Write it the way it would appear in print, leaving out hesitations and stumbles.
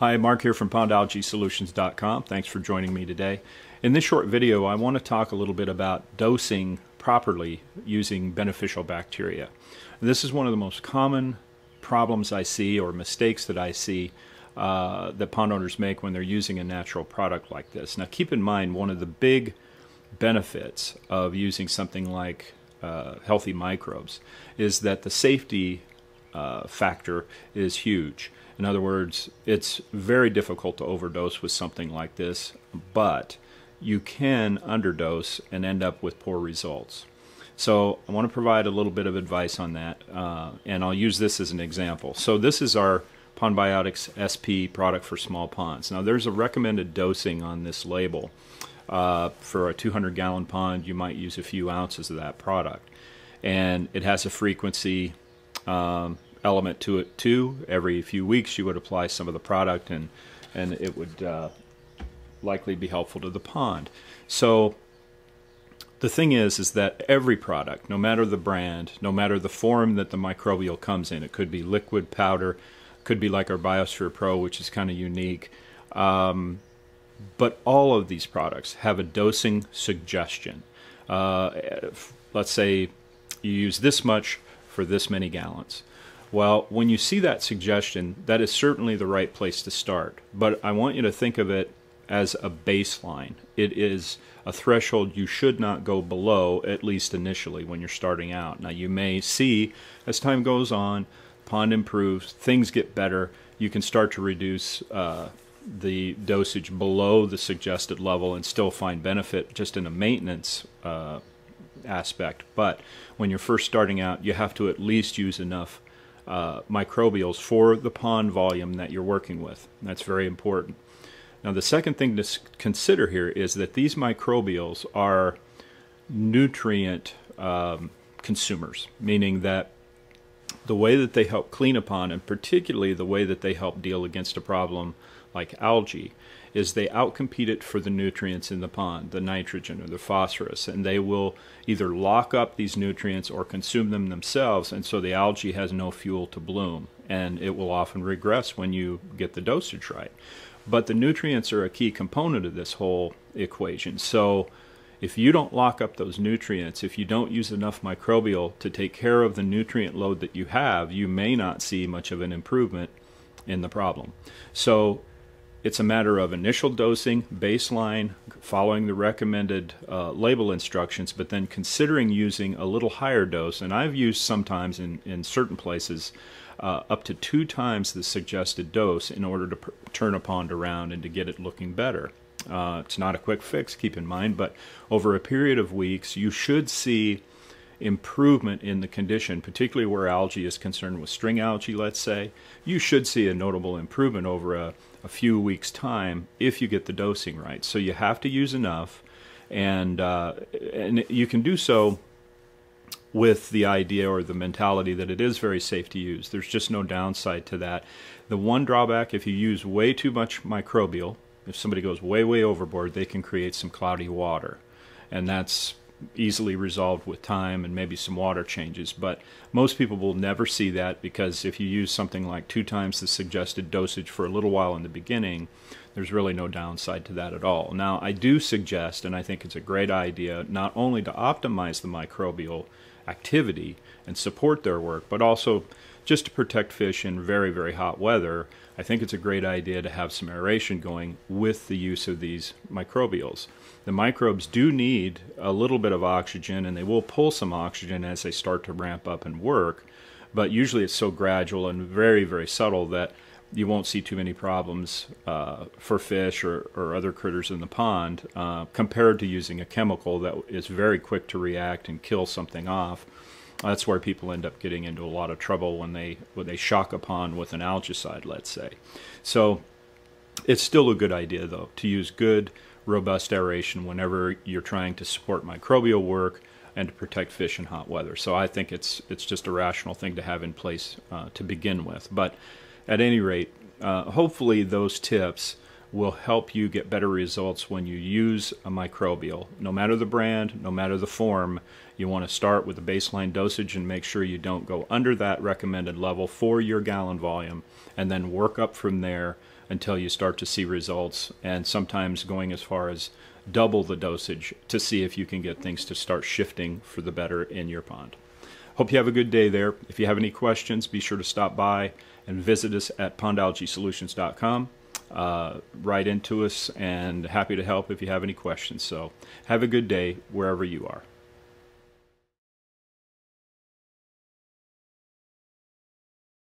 Hi, Mark here from PondAlgaeSolutions.com. Thanks for joining me today. In this short video, I want to talk a little bit about dosing properly using beneficial bacteria. And this is one of the most common problems I see, or mistakes that I see that pond owners make when they're using a natural product like this. Now, keep in mind, one of the big benefits of using something like healthy microbes is that the safety factor is huge. In other words, it's very difficult to overdose with something like this, but you can underdose and end up with poor results. So I want to provide a little bit of advice on that, and I'll use this as an example. So this is our PondBiotics SP product for small ponds. Now there's a recommended dosing on this label. For a 200-gallon pond, you might use a few ounces of that product. And it has a frequency element to it too. Every few weeks you would apply some of the product, and it would likely be helpful to the pond. So the thing is that every product, no matter the brand, no matter the form that the microbial comes in, it could be liquid, powder, could be like our Biosphere Pro, which is kind of unique, but all of these products have a dosing suggestion. Let's say you use this much for this many gallons. Well, when you see that suggestion, that is certainly the right place to start. But I want you to think of it as a baseline. It is a threshold you should not go below, at least initially, when you're starting out. Now, you may see, as time goes on, pond improves, things get better, you can start to reduce the dosage below the suggested level and still find benefit just in a maintenance aspect. But when you're first starting out, you have to at least use enough microbials for the pond volume that you're working with. That's very important. Now, the second thing to consider here is that these microbials are nutrient consumers, meaning that the way that they help clean a pond, and particularly the way that they help deal against a problem like algae, is they outcompete it for the nutrients in the pond, the nitrogen or the phosphorus, and they will either lock up these nutrients or consume them themselves, and so the algae has no fuel to bloom, and it will often regress when you get the dosage right. But the nutrients are a key component of this whole equation. So if you don't lock up those nutrients, if you don't use enough microbial to take care of the nutrient load that you have, you may not see much of an improvement in the problem. So it's a matter of initial dosing, baseline, following the recommended label instructions, but then considering using a little higher dose. And I've used sometimes in certain places up to 2 times the suggested dose in order to turn a pond around and to get it looking better. It's not a quick fix, keep in mind, but over a period of weeks, you should see improvement in the condition, particularly where algae is concerned, with string algae, let's say. You should see a notable improvement over a few weeks' time if you get the dosing right. So you have to use enough, and you can do so with the idea or the mentality that it is very safe to use. There's just no downside to that. The one drawback, if you use way too much microbial, if somebody goes way, way overboard, they can create some cloudy water, and that's easily resolved with time and maybe some water changes. But most people will never see that, because if you use something like 2 times the suggested dosage for a little while in the beginning, there's really no downside to that at all. Now, I do suggest, and I think it's a great idea, not only to optimize the microbial activity and support their work, but also just to protect fish in very, very hot weather. I think it's a great idea to have some aeration going with the use of these microbials. The microbes do need a little bit of oxygen, and they will pull some oxygen as they start to ramp up and work, but usually it's so gradual and very, very subtle that you won't see too many problems for fish or other critters in the pond compared to using a chemical that is very quick to react and kill something off. That's where people end up getting into a lot of trouble when they shock a pond with an algicide, let's say. So it's still a good idea, though, to use good, robust aeration whenever you're trying to support microbial work and to protect fish in hot weather. So I think it's just a rational thing to have in place to begin with. But at any rate, hopefully those tips will help you get better results when you use a microbial. No matter the brand, no matter the form, you want to start with a baseline dosage and make sure you don't go under that recommended level for your gallon volume, and then work up from there until you start to see results, and sometimes going as far as double the dosage to see if you can get things to start shifting for the better in your pond. Hope you have a good day there. If you have any questions, be sure to stop by and visit us at pondalgaesolutions.com. Write into us, and happy to help if you have any questions. So have a good day wherever you are.